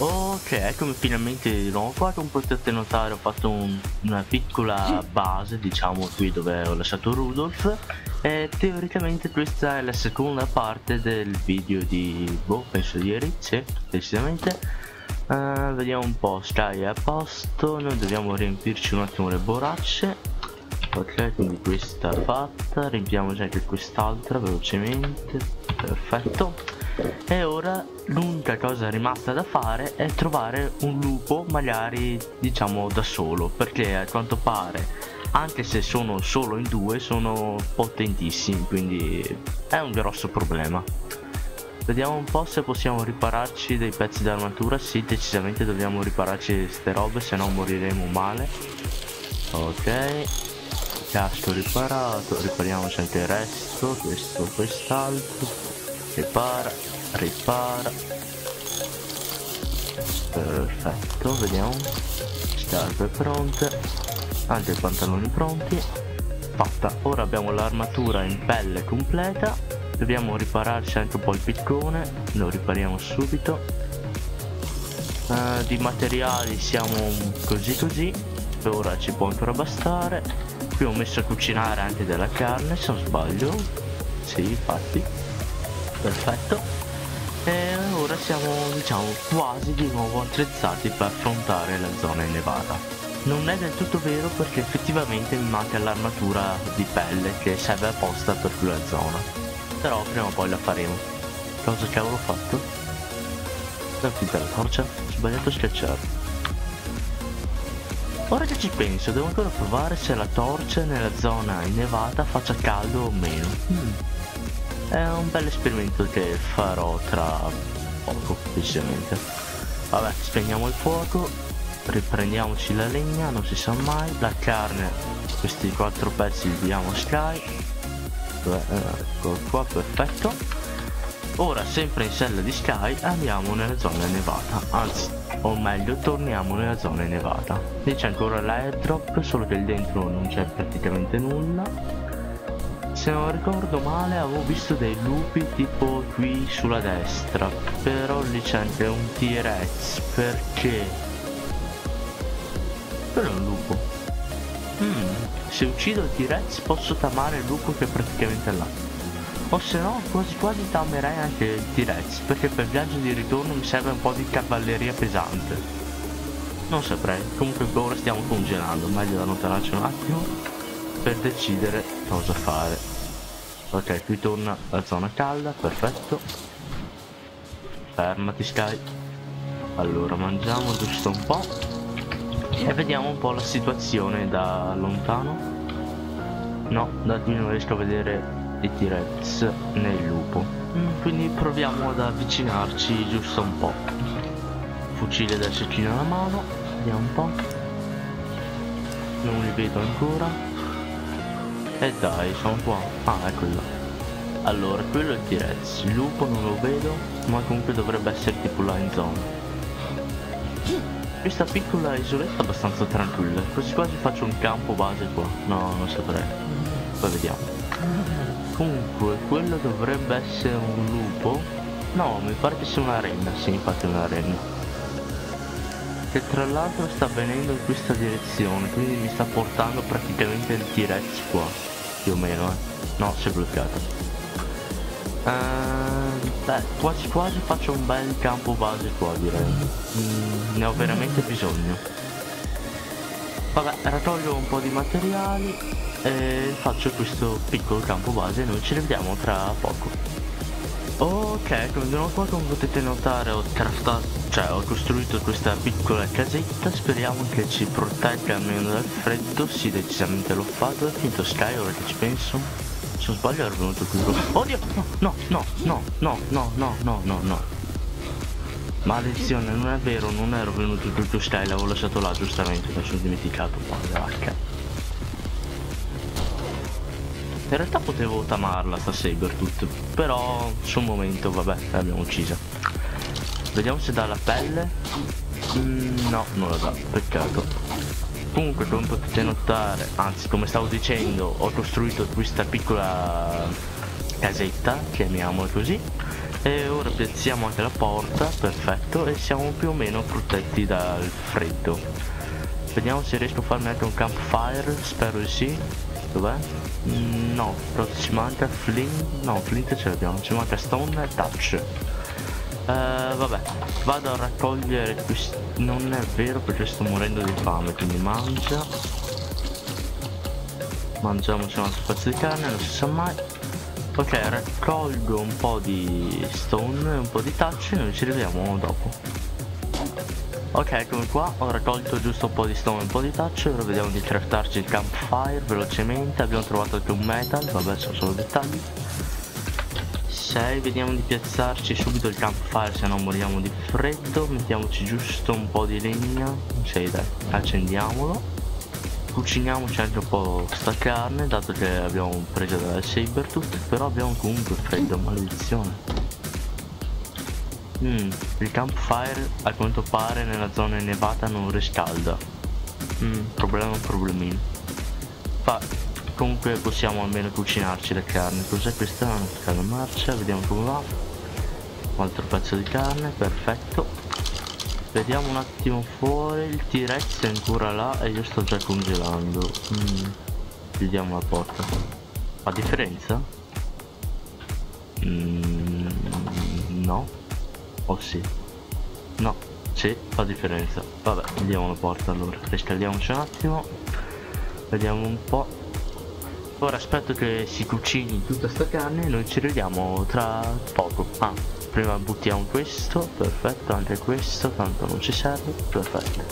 Ok, eccomi finalmente di nuovo qua con questo Carnotauro. Ho fatto una piccola base, diciamo, qui dove ho lasciato Rudolf. E teoricamente questa è la seconda parte del video di boh, penso di ieri, sì, decisamente. Vediamo un po', Sky è a posto, noi dobbiamo riempirci un attimo le borracce. Ok, quindi questa è fatta, riempiamoci anche quest'altra velocemente, perfetto. E ora l'unica cosa rimasta da fare è trovare un lupo, magari diciamo da solo, perché a quanto pare anche se sono solo in due sono potentissimi, quindi è un grosso problema. Vediamo un po' se possiamo ripararci dei pezzi d'armatura. Sì, decisamente dobbiamo ripararci queste robe, se no moriremo male. Ok, casco riparato, ripariamoci anche il resto, questo, quest'altro. Ripara, ripara. Perfetto, vediamo. Scarpe pronte. Anche i pantaloni pronti. Fatta, ora abbiamo l'armatura in pelle completa. Dobbiamo ripararci anche un po' il piccone. Lo ripariamo subito. Di materiali siamo così così. Per ora ci può ancora bastare. Qui ho messo a cucinare anche della carne, se non sbaglio. Sì, infatti. Perfetto, e ora siamo diciamo quasi di nuovo attrezzati per affrontare la zona innevata. Non è del tutto vero perché effettivamente mi manca l'armatura di pelle che serve apposta per quella zona, però prima o poi la faremo. Cosa cavolo ho fatto? Affitta la torcia, ho sbagliato a schiacciare. Ora che ci penso devo ancora provare se la torcia nella zona innevata faccia caldo o meno. È un bel esperimento che farò tra poco, decisamente. Vabbè, spegniamo il fuoco, riprendiamoci la legna, non si sa mai. La carne, questi 4 pezzi li diamo a Sky. Ecco qua, perfetto. Ora, sempre in sella di Sky, andiamo nella zona nevata. Anzi, o meglio, torniamo nella zona nevata. Lì c'è ancora l'airdrop, solo che dentro non c'è praticamente nulla. Se non ricordo male avevo visto dei lupi tipo qui sulla destra, però lì c'è anche un T-Rex, perché quello è un lupo. Se uccido il T-Rex posso tamare il lupo che è praticamente là, o se no quasi quasi tamerei anche il T-Rex, perché per viaggio di ritorno mi serve un po' di cavalleria pesante, non saprei. Comunque ora stiamo congelando, meglio allontanarci un attimo per decidere cosa fare. Ok, qui torna la zona calda, perfetto. Fermati Sky. Allora mangiamo giusto un po' e vediamo un po' la situazione da lontano. No, da qui non riesco a vedere i T-Rex né il lupo, quindi proviamo ad avvicinarci giusto un po'. Fucile da cecchino alla mano, vediamo un po'. Non li vedo ancora. E dai, sono qua. Ah, eccolo là. Allora, quello è il T-Rex. Il lupo non lo vedo, ma comunque dovrebbe essere tipo là in zona. Questa piccola isoletta è abbastanza tranquilla. Quasi quasi faccio un campo base qua. No, non saprei. Poi vediamo. Comunque, quello dovrebbe essere un lupo. No, mi pare che sia una renna. Sì, infatti è una renna. Che tra l'altro sta venendo in questa direzione, quindi mi sta portando praticamente il T-Rex qua, più o meno, No, si è bloccato. Beh, quasi quasi faccio un bel campo base qua, direi. Ne ho veramente bisogno. Vabbè, raccolgo un po' di materiali e faccio questo piccolo campo base e noi ci rivediamo tra poco. Ok, come potete notare ho costruito questa piccola casetta, speriamo che ci protegga almeno dal freddo. Sì, decisamente l'ho fatto. È finito Sky, ora che ci penso. Se non sbaglio era venuto qui. Oddio, no. Maledizione, non è vero, non ero venuto tutto Sky, l'avevo lasciato là giustamente, mi sono dimenticato. In realtà potevo tamarla sta Sabretooth, però sul momento vabbè, l'abbiamo uccisa. Vediamo se dà la pelle. No, non la dà, peccato. Comunque come potete notare, anzi come stavo dicendo, ho costruito questa piccola casetta, chiamiamola così, E ora piazziamo anche la porta, perfetto, e siamo più o meno protetti dal freddo. Vediamo se riesco a farmi anche un campfire, spero di sì. Dov'è? No, però ci manca flint, no, flint ce l'abbiamo, ci manca stone e touch. Vabbè, vado a raccogliere questi, non è vero perché sto morendo di fame, quindi mangia. Mangiamoci un altro pezzo di carne, non si sa mai. Ok, raccolgo un po' di stone e un po' di touch e noi ci rivediamo dopo. Ok, eccomi qua, ho raccolto giusto un po' di stone e un po' di touch, ora vediamo di craftarci il campfire velocemente, abbiamo trovato anche un metal, vabbè sono solo dettagli. 6, vediamo di piazzarci subito il campfire se non moriamo di freddo, mettiamoci giusto un po' di legna, 6 dai, accendiamolo. Cuciniamoci anche un po' sta carne, dato che abbiamo preso dal Sabretooth, però abbiamo comunque freddo, maledizione. Il campfire a quanto pare nella zona nevata non riscalda. Problemino. Ma comunque possiamo almeno cucinarci la carne. Cos'è questa? Una marcia, vediamo come va. Un altro pezzo di carne, perfetto. Vediamo un attimo fuori, il T-Rex è ancora là e io sto già congelando. Chiudiamo la porta. Fa differenza? No. Oh sì. No, sì, fa differenza. Vabbè, chiudiamo la porta allora. Riscaldiamoci un attimo. Vediamo un po'. Ora aspetto che si cucini tutta sta carne e noi ci vediamo tra poco. Prima buttiamo questo, perfetto, anche questo, tanto non ci serve, perfetto.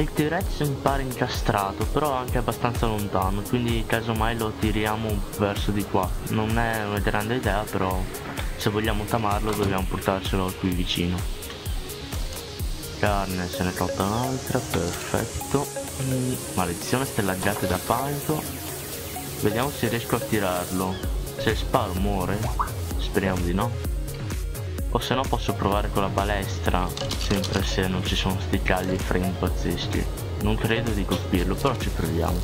Il T-Rex mi pare incastrato, però anche abbastanza lontano, quindi casomai lo tiriamo verso di qua. Non è una grande idea, però se vogliamo tamarlo dobbiamo portarcelo qui vicino. Carne, se ne è tolta un'altra, perfetto. Maledizione, ste laggate da panico. Vediamo se riesco a tirarlo. Se sparo muore, speriamo di no. O se no posso provare con la balestra, sempre se non ci sono sti cagli frame pazzeschi. Non credo di colpirlo, però ci proviamo.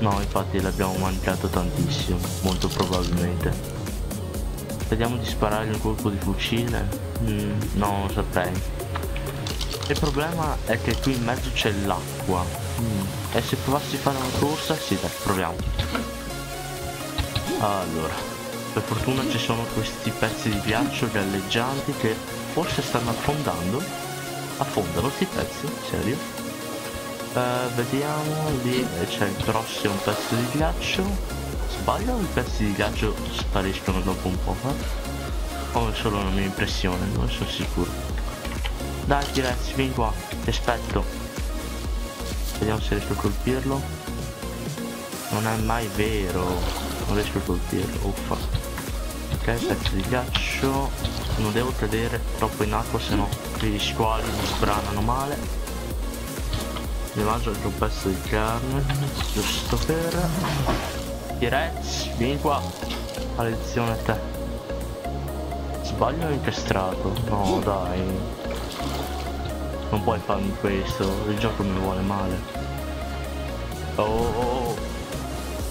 No, infatti l'abbiamo mancato tantissimo, molto probabilmente. Vediamo di sparare un colpo di fucile. No, non saprei. Il problema è che qui in mezzo c'è l'acqua. E se provassi a fare una corsa, sì dai, proviamo. Allora, per fortuna ci sono questi pezzi di ghiaccio galleggianti che forse stanno affondando. Affondano sti pezzi, serio? Vediamo, lì c'è il prossimo pezzo di ghiaccio. Sbaglio o i pezzi di ghiaccio spariscono dopo un po'? O è solo una mia impressione, non sono sicuro. Dai T-Rex, vieni qua, ti aspetto. Vediamo se riesco a colpirlo. Non è mai vero. Non riesco a colpirlo, uffa. Ok, pezzo di ghiaccio. Non devo cadere troppo in acqua, sennò gli squali mi sbranano male. Mi mangio anche un pezzo di carne, giusto per... T-Rex, vieni qua. Maledizione a te. Sbaglio o incastrato? No dai. Non puoi farmi questo, il gioco mi vuole male. Oh.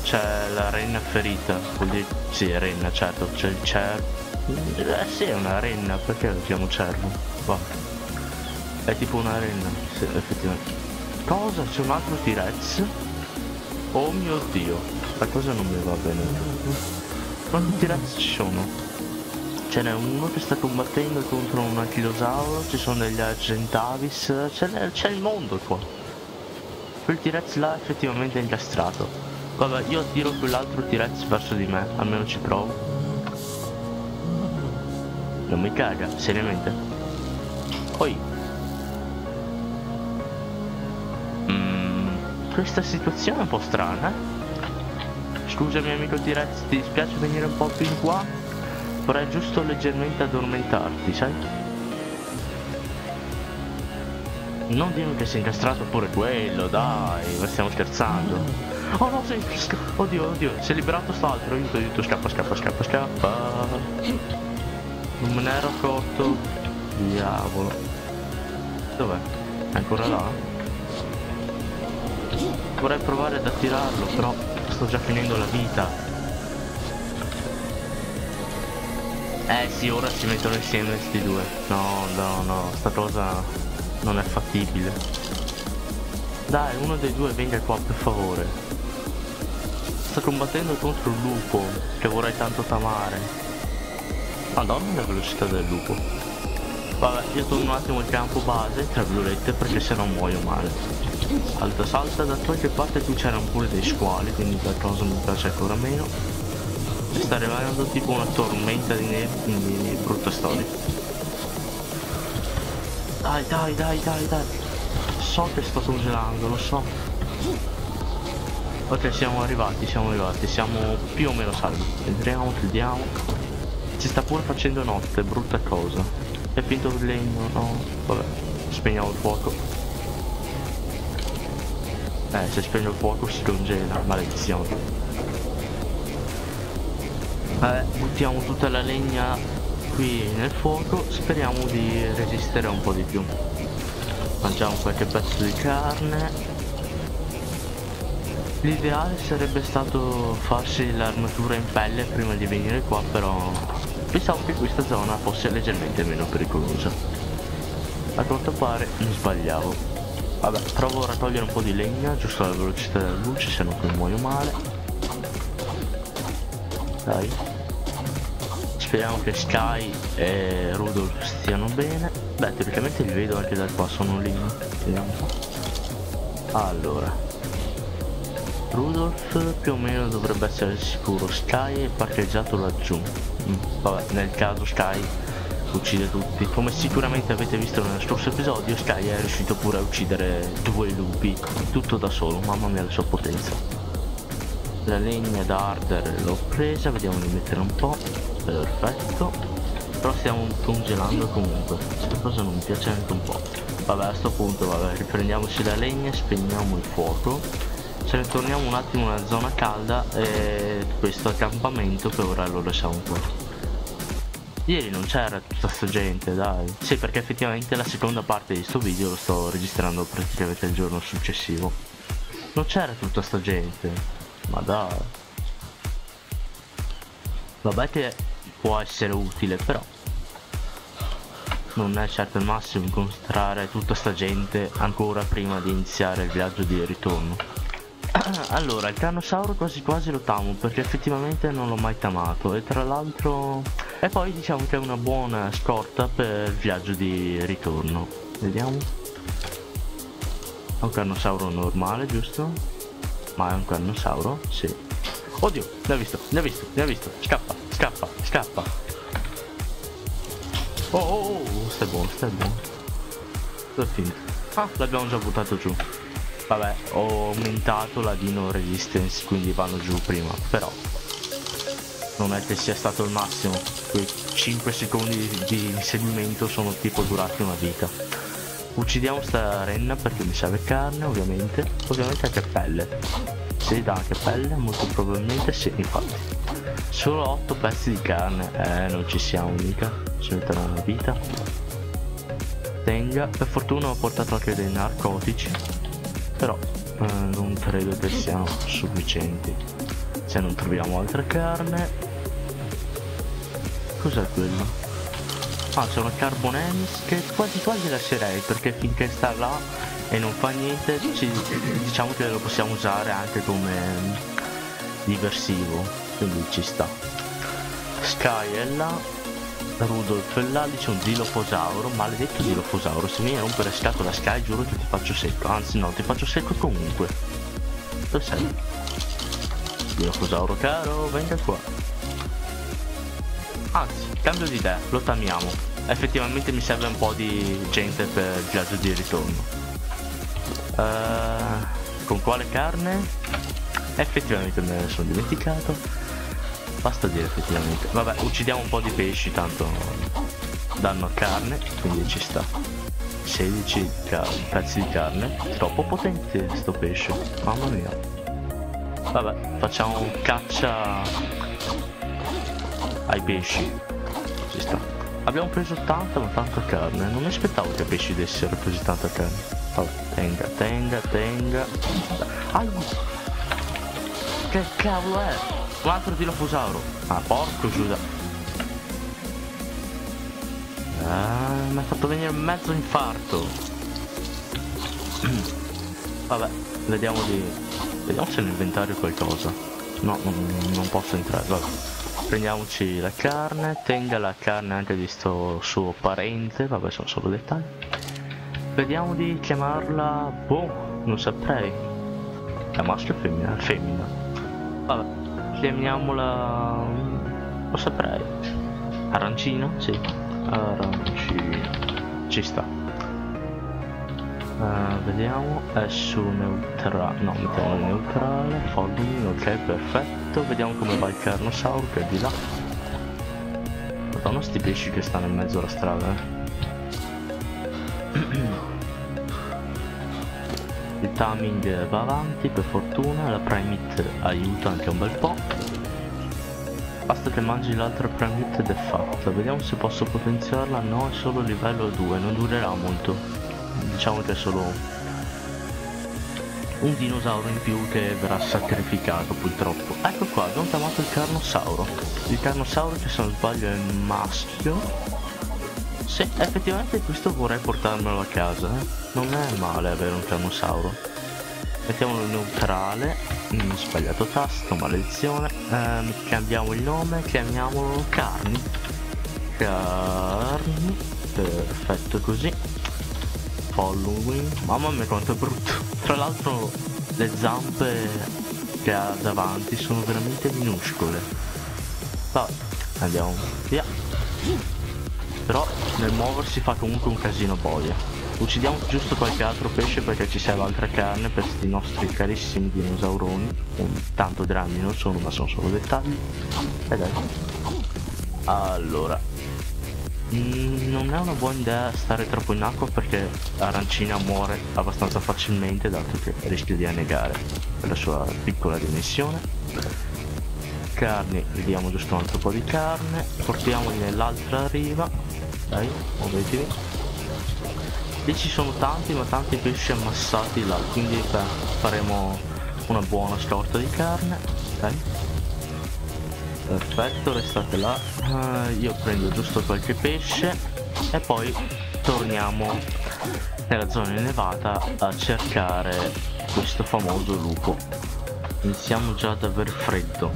C'è la renna ferita, vuol dire... Sì, renna, certo, c'è il cervo... sì, è una renna, perché lo chiamo cervo? Wow. È tipo una renna, sì, effettivamente. Cosa? C'è un altro T-Rex? Oh mio Dio, la cosa non mi va bene. Quanti T-Rex ci sono? Ce n'è uno che sta combattendo contro un anchilosauro, ci sono degli Argentavis, c'è il mondo qua. Quel T-Rex là effettivamente è incastrato. Vabbè, io tiro quell'altro T-Rex verso di me, almeno ci provo. Non mi caga, seriamente. Oi. Questa situazione è un po' strana. Scusami amico T-Rex, ti dispiace venire un po' più in qua? Vorrei giusto leggermente addormentarti, sai? Non dirmi che sei incastrato pure quello, dai, ma stiamo scherzando. Oh no, sei... Oddio, oddio, si è liberato st'altro, aiuto, aiuto, scappa, scappa, scappa, scappa. Non me ne ero accorto. Diavolo. Dov'è? È ancora là? Vorrei provare ad attirarlo, però sto già finendo la vita. Eh sì, ora si mettono insieme questi due. No, no, no, sta cosa non è fattibile. Dai, uno dei due venga qua, per favore. Sta combattendo contro il lupo, che vorrei tanto tamare. Madonna, la velocità del lupo. Vabbè, io torno un attimo al campo base, tra virgolette, perché se no muoio male. Alta salta, da qualche parte qui c'erano pure dei squali, quindi la cosa mi piace ancora meno. Sta arrivando tipo una tormenta di neve, quindi brutta storia. Dai, dai, dai, dai, dai. So che sto congelando, lo so. Ok, siamo arrivati, siamo più o meno salvi. Entriamo, chiudiamo. Si sta pure facendo notte, brutta cosa. È finto il legno, no? Vabbè, spegniamo il fuoco. Se spegno il fuoco si congela, maledizione. Buttiamo tutta la legna qui nel fuoco, speriamo di resistere un po' di più. Mangiamo qualche pezzo di carne. L'ideale sarebbe stato farsi l'armatura in pelle prima di venire qua, però pensavo che questa zona fosse leggermente meno pericolosa. A quanto pare mi sbagliavo. Vabbè, provo a raccogliere un po' di legna, giusto alla velocità della luce, se no poi muoio male. Dai. Speriamo che Sky e Rudolf stiano bene. Beh, teoricamente li vedo anche da qua, sono lì. Vediamo. Allora, Rudolf più o meno dovrebbe essere sicuro. Sky è parcheggiato laggiù. Vabbè, nel caso Sky uccide tutti. Come sicuramente avete visto nello scorso episodio, Sky è riuscito pure a uccidere due lupi, tutto da solo. Mamma mia, la sua potenza. La legna da ardere l'ho presa, vediamo di mettere un po', perfetto. Però stiamo congelando comunque, questa cosa non mi piace anche un po'. Vabbè, a sto punto, vabbè, riprendiamoci la legna, spegniamo il fuoco, se ne torniamo un attimo nella zona calda e questo accampamento per ora lo lasciamo qua. Ieri non c'era tutta sta gente, dai. Sì, perché effettivamente la seconda parte di sto video lo sto registrando praticamente il giorno successivo. Non c'era tutta sta gente. Ma dai. Vabbè che può essere utile, però non è certo il massimo incontrare tutta sta gente ancora prima di iniziare il viaggio di ritorno. Allora, il Carnosauro quasi quasi lo tamo, perché effettivamente non l'ho mai tamato. E tra l'altro, e poi diciamo che è una buona scorta per il viaggio di ritorno. Vediamo. È un Carnosauro normale, giusto? Ma è un Carnosauro? Sì. Oddio, ne ha visto, ne ha visto, ne ha visto. Scappa, scappa, scappa. Oh, oh, oh, stai buono, stai buono. Dove è finito? Ah, l'abbiamo già buttato giù. Vabbè, ho aumentato la Dino Resistance, quindi vanno giù prima. Però non è che sia stato il massimo. Quei 5 secondi di inseguimento sono tipo durati una vita. Uccidiamo sta renna perché mi serve carne, ovviamente. Ovviamente anche pelle. Si dà anche pelle, molto probabilmente sì, infatti. Solo 8 pezzi di carne. Non ci siamo mica. Ci metterà una vita. Tenga. Per fortuna ho portato anche dei narcotici. Però non credo che siano sufficienti. Se non troviamo altre carne. Cos'è quello? Ah, c'è una Carbonemys che quasi quasi lascerei, perché finché sta là e non fa niente, diciamo che lo possiamo usare anche come diversivo, quindi ci sta. Sky è là, Rudolf è là, lì c'è un Dilofosauro, maledetto Dilofosauro, se mi viene a rompere scatola Sky giuro che ti faccio secco, anzi no, ti faccio secco comunque. Dove sei? Dilofosauro caro, venga qua. Anzi, cambio di idea, lo tamiamo. Effettivamente mi serve un po' di gente per il viaggio di ritorno. Con quale carne? Effettivamente me ne sono dimenticato. Basta dire effettivamente. Vabbè, uccidiamo un po' di pesci, tanto danno carne, quindi ci sta. 16 pezzi di carne. Troppo potente sto pesce, mamma mia. Vabbè, facciamo un caccia ai pesci, ci sta. Abbiamo preso tanta ma tanta carne, non mi aspettavo che i pesci dessero così tanta carne. Vabbè, tenga, tenga, tenga. Ai, che cavolo è? Un altro Dilofosauro. Ah, porco Giuda. Mi ha fatto venire mezzo infarto. Vabbè, vediamo di... Vediamo se nell'inventario è qualcosa. No, non posso entrare. Vabbè. Prendiamoci la carne. Tenga la carne anche di sto suo parente. Vabbè, sono solo dettagli. Vediamo di chiamarla... Boh, non saprei. È maschio o femmina? Femmina. Vabbè, chiamiamola... Lo saprei. Arancina? Sì. Ci sta. Vediamo, è su neutrale. No, mettiamo neutrale. Foglio, ok, perfetto. Vediamo come va il Carnosauro che è di là. Madonna, sti pesci che stanno in mezzo alla strada. Il timing va avanti, per fortuna. La primit aiuta anche un bel po'. Basta che mangi l'altra primit ed è fatta. Vediamo se posso potenziarla. No, è solo livello 2, non durerà molto. Diciamo che è solo un dinosauro in più che verrà sacrificato purtroppo. Ecco qua, abbiamo chiamato il Carnosauro. Il Carnosauro, che se non sbaglio è maschio. Sì, effettivamente questo vorrei portarmelo a casa, eh. Non è male avere un Carnosauro. Mettiamolo neutrale. Sbagliato tasto, maledizione. Cambiamo il nome, chiamiamolo Carni. Carni, perfetto così. Following, mamma mia quanto è brutto. Tra l'altro le zampe che ha davanti sono veramente minuscole. Vabbè, andiamo via. Però nel muoversi fa comunque un casino boia. Uccidiamo giusto qualche altro pesce perché ci serve altra carne per questi nostri carissimi dinosauroni. Tanto drammi non sono, ma sono solo dettagli. E dai. Allora, non è una buona idea stare troppo in acqua perché l'arancina muore abbastanza facilmente, dato che rischia di annegare per la sua piccola dimensione. Carne, vediamo giusto un altro po' di carne. Portiamoli nell'altra riva. Dai, muovetevi. Lì ci sono tanti, ma tanti pesci ammassati là, quindi beh, faremo una buona scorta di carne. Dai. Perfetto, restate là. Io prendo giusto qualche pesce e poi torniamo nella zona innevata a cercare questo famoso lupo. Iniziamo già ad aver freddo,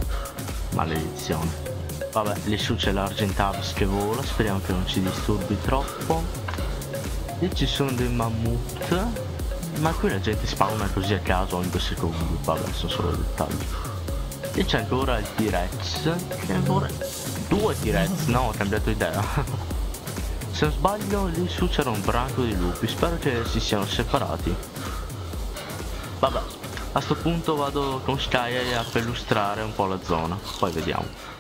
maledizione. Vabbè, lì su c'è l'Argentavis che vola, speriamo che non ci disturbi troppo. Lì ci sono dei mammut, ma qui la gente spawna così a caso ogni 2 secondi. Vabbè, sono solo dettagli. E c'è ancora il T-Rex, che ancora... 2 T-Rex, no, ho cambiato idea. Se non sbaglio lì su c'era un branco di lupi, spero che si siano separati. Vabbè, a sto punto vado con Sky a perlustrare un po' la zona, poi vediamo.